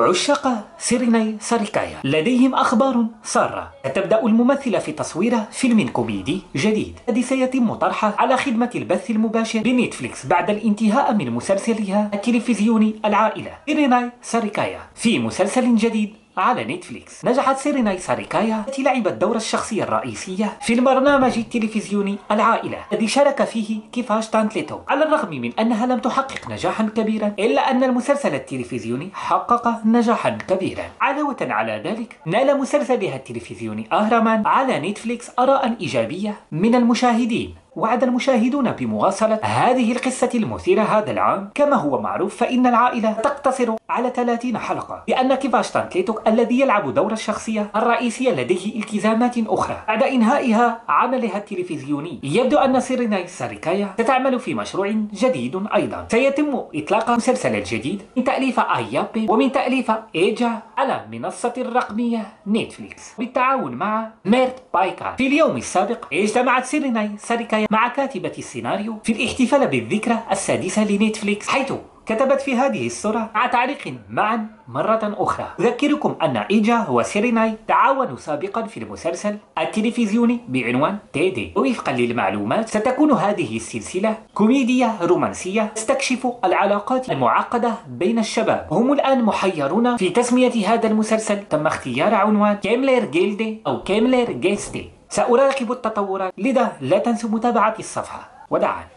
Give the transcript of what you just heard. عشاق سيريناي ساريكايا لديهم أخبار سارة. تبدأ الممثلة في تصوير فيلم كوميدي جديد الذي سيتم طرحه على خدمة البث المباشر بنتفليكس بعد الانتهاء من مسلسلها التلفزيوني العائلة. سيريناي ساريكايا في مسلسل جديد على نتفليكس. نجحت سيريناي ساريكايا التي لعبت دور الشخصية الرئيسية في البرنامج التلفزيوني العائلة الذي شارك فيه كيفاش تانتليتوك. على الرغم من أنها لم تحقق نجاحا كبيرا، إلا أن المسلسل التلفزيوني حقق نجاحا كبيرا. علاوة على ذلك، نال مسلسلها التلفزيوني أهرمان على نتفليكس آراء إيجابية من المشاهدين. وعد المشاهدون بمواصلة هذه القصة المثيرة هذا العام. كما هو معروف فإن العائلة تقتصر على 30 حلقة، لأن كيفاش تانتليتوك الذي يلعب دور الشخصية الرئيسية لديه التزامات أخرى بعد إنهائها عملها التلفزيوني. يبدو أن سيريناي ساريكايا ستعمل في مشروع جديد أيضا. سيتم إطلاق مسلسل الجديد من تأليف إيجا ومن تأليف إيجا على منصة الرقمية نتفليكس بالتعاون مع ميرت بايكا. في اليوم السابق اجتمعت سيريناي ساريكايا مع كاتبة السيناريو في الاحتفال بالذكرى السادسة لنتفليكس، حيث كتبت في هذه الصورة مع تعليق: معا مرة أخرى. أذكركم أن إيجا وسيريناي تعاونوا سابقا في المسلسل التلفزيوني بعنوان تيدي. ووفقا للمعلومات، ستكون هذه السلسلة كوميدية رومانسية تستكشف العلاقات المعقدة بين الشباب. هم الآن محيرون في تسمية هذا المسلسل. تم اختيار عنوان كيملر جيلدي أو كيملر جيستي. سأراقب التطورات، لذا لا تنسوا متابعة الصفحة وداعاً.